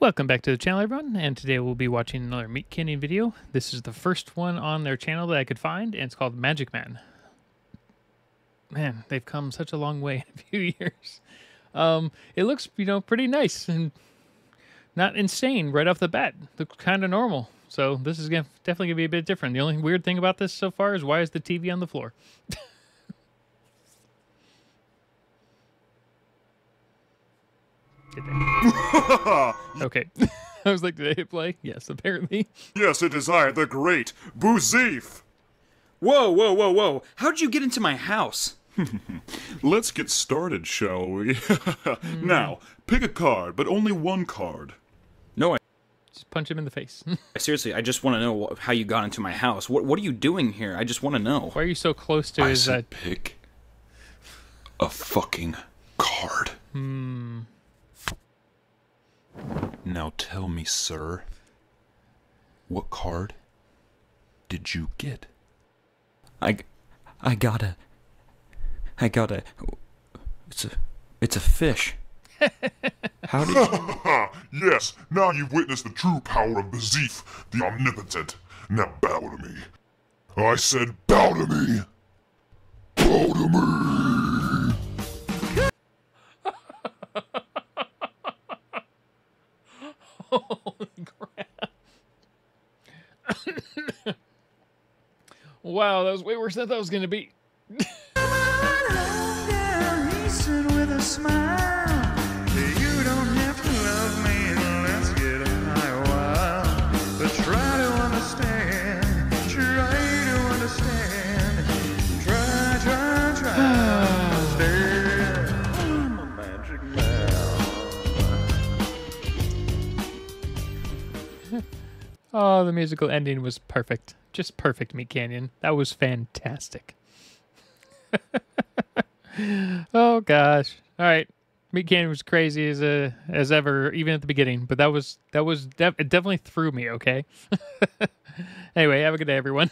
Welcome back to the channel, everyone, and today we'll be watching another Meatcanyon video. This is the first one on their channel that I could find, and it's called Magic Man. Man, they've come such a long way in a few years. It looks, pretty nice and not insane right off the bat. Looks kind of normal, so this is definitely going to be a bit different. The only weird thing about this so far is why is the TV on the floor? Okay. I was like, did I hit play? Yes, apparently. Yes, it is I, the great Boozeef. Whoa. How'd you get into my house? Let's get started, shall we? Now, pick a card, but only one card. No, I... Just punch him in the face. Seriously, I just want to know how you got into my house. What are you doing here? I just want to know. Why are you so close to his... pick a fucking card. Now tell me, sir, what card did you get? I got a... It's a fish. How did you... Yes, now you've witnessed the true power of Bezif, the Omnipotent. Now bow to me. I said bow to me! Bow to me! Holy crap. Wow, that was way worse than I thought it was going to be. With a smile. You don't have to love me unless you get high a while. But try to understand. Try to understand. I'm a magic man. Oh, the musical ending was perfect. Just perfect, Meatcanyon. That was fantastic. Oh gosh! All right, Meatcanyon was crazy as ever, even at the beginning. But that was it definitely threw me. Okay. Anyway, have a good day, everyone.